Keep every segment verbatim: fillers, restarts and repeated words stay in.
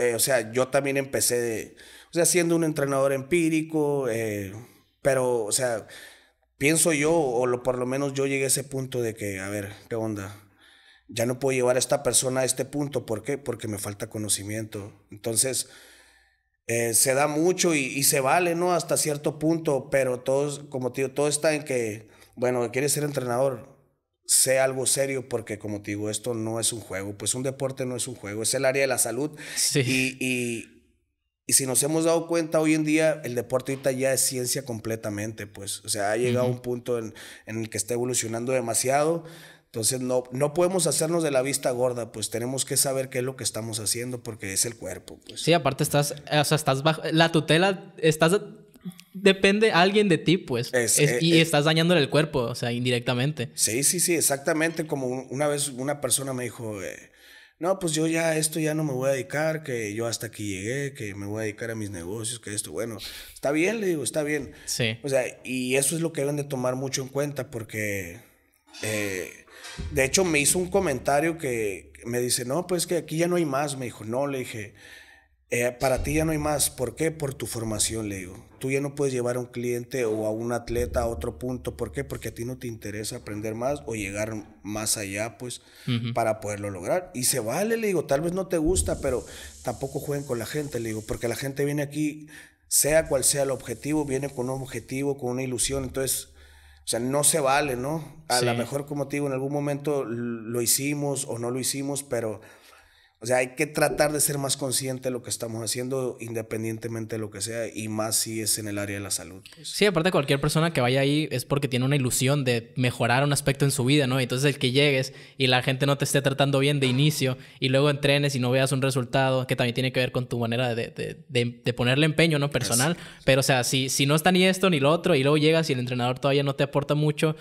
Eh, o sea, yo también empecé, de, o sea, siendo un entrenador empírico, eh, pero, o sea, pienso yo, o lo, por lo menos yo llegué a ese punto de que, a ver, ¿qué onda? Ya no puedo llevar a esta persona a este punto. ¿Por qué? Porque me falta conocimiento. Entonces, eh, se da mucho y, y se vale, ¿no? Hasta cierto punto, pero todos, como te digo, todo está en que, bueno, quieres ser entrenador, sé algo serio, porque como te digo, esto no es un juego. Pues un deporte no es un juego, es el área de la salud. Sí. Y, y, y si nos hemos dado cuenta, hoy en día el deporte ahorita ya es ciencia completamente, pues. O sea, ha llegado uh-huh. a un punto en, en el que está evolucionando demasiado. Entonces no, no podemos hacernos de la vista gorda, pues tenemos que saber qué es lo que estamos haciendo, porque es el cuerpo, pues. Sí, aparte estás, o sea, estás bajo la tutela, estás, depende alguien de ti, pues, es, es, es, y es, estás dañándole el cuerpo, o sea, indirectamente. Sí, sí, sí, exactamente, como una vez una persona me dijo, eh, no, pues yo ya esto ya no me voy a dedicar, que yo hasta aquí llegué, que me voy a dedicar a mis negocios, que esto, bueno, está bien, le digo, está bien. Sí. O sea, y eso es lo que deben de tomar mucho en cuenta, porque... Eh, de hecho, me hizo un comentario que me dice, no, pues que aquí ya no hay más. Me dijo, no, le dije, eh, para ti ya no hay más. ¿Por qué? Por tu formación, le digo. Tú ya no puedes llevar a un cliente o a un atleta a otro punto. ¿Por qué? Porque a ti no te interesa aprender más o llegar más allá, pues, uh-huh. para poderlo lograr. Y se vale, le digo, tal vez no te gusta, pero tampoco jueguen con la gente, le digo, porque la gente viene aquí, sea cual sea el objetivo, viene con un objetivo, con una ilusión, entonces... O sea, no se vale, ¿no? A sí. lo mejor, como te digo, en algún momento lo hicimos o no lo hicimos, pero... O sea, hay que tratar de ser más consciente de lo que estamos haciendo, independientemente de lo que sea, y más si es en el área de la salud. Pues. Sí, aparte cualquier persona que vaya ahí es porque tiene una ilusión de mejorar un aspecto en su vida, ¿no? Entonces el que llegues y la gente no te esté tratando bien de inicio y luego entrenes y no veas un resultado, que también tiene que ver con tu manera de, de, de, de ponerle empeño, ¿no? Personal. Sí, sí. Pero, o sea, si, si no está ni esto ni lo otro y luego llegas y el entrenador todavía no te aporta mucho...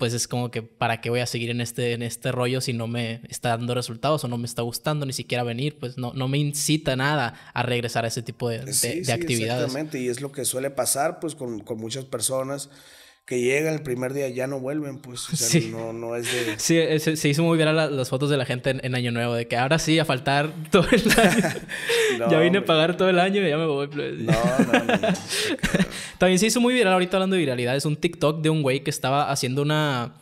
pues es como que ¿para qué voy a seguir en este, en este rollo si no me está dando resultados o no me está gustando ni siquiera venir? Pues no, no me incita nada a regresar a ese tipo de, de, sí, de sí, actividades. Exactamente, y es lo que suele pasar pues con, con muchas personas que llegan el primer día y ya no vuelven, pues. O sea, sí. No, no es de... Sí, se, se hizo muy viral la, las fotos de la gente en, en Año Nuevo, de que ahora sí, a faltar todo el año. No, ya vine a pagar todo el año y ya me voy. No, no, no. no. También se hizo muy viral, ahorita hablando de viralidad, es un TikTok de un güey que estaba haciendo una...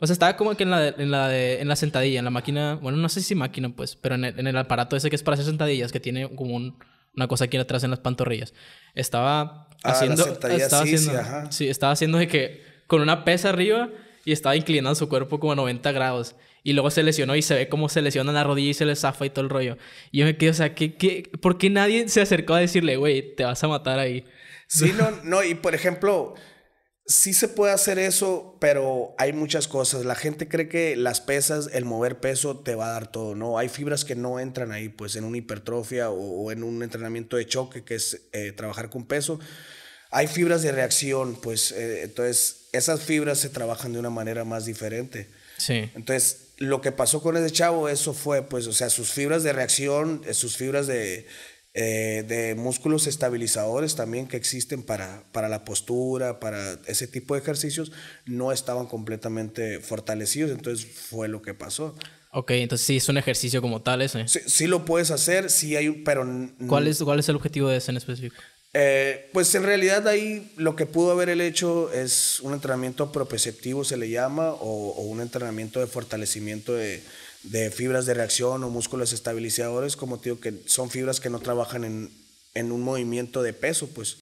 O sea, estaba como que en la, de, en, la de, en la sentadilla, en la máquina... Bueno, no sé si máquina, pues, pero en el, en el aparato ese que es para hacer sentadillas, que tiene como un, una cosa aquí atrás en las pantorrillas. Estaba ah, haciendo... Estaba sí, haciendo, sí, ajá. sí, estaba haciendo de que con una pesa arriba y estaba inclinando su cuerpo como a noventa grados. Y luego se lesionó y se ve cómo se lesiona la rodilla y se le zafa y todo el rollo. Y yo me quedé, o sea, ¿qué, qué, ¿por qué nadie se acercó a decirle, güey, te vas a matar ahí? Sí, no, no, y por ejemplo, sí se puede hacer eso, pero hay muchas cosas. La gente cree que las pesas, el mover peso, te va a dar todo, ¿no? Hay fibras que no entran ahí, pues, en una hipertrofia o, o en un entrenamiento de choque, que es eh, trabajar con peso. Hay fibras de reacción, pues, eh, entonces, esas fibras se trabajan de una manera más diferente. Sí. Entonces... Lo que pasó con ese chavo, eso fue, pues, o sea, sus fibras de reacción, sus fibras de, eh, de músculos estabilizadores también que existen para, para la postura, para ese tipo de ejercicios, no estaban completamente fortalecidos, entonces fue lo que pasó. Ok, entonces sí es un ejercicio como tal ese. Sí, sí lo puedes hacer, sí hay un, pero... ¿Cuál es, cuál es el objetivo de ese en específico? Eh, pues en realidad ahí lo que pudo haber él hecho es un entrenamiento propioceptivo, se le llama, o, o un entrenamiento de fortalecimiento de, de fibras de reacción o músculos estabilizadores, como te digo, que son fibras que no trabajan en, en un movimiento de peso, pues.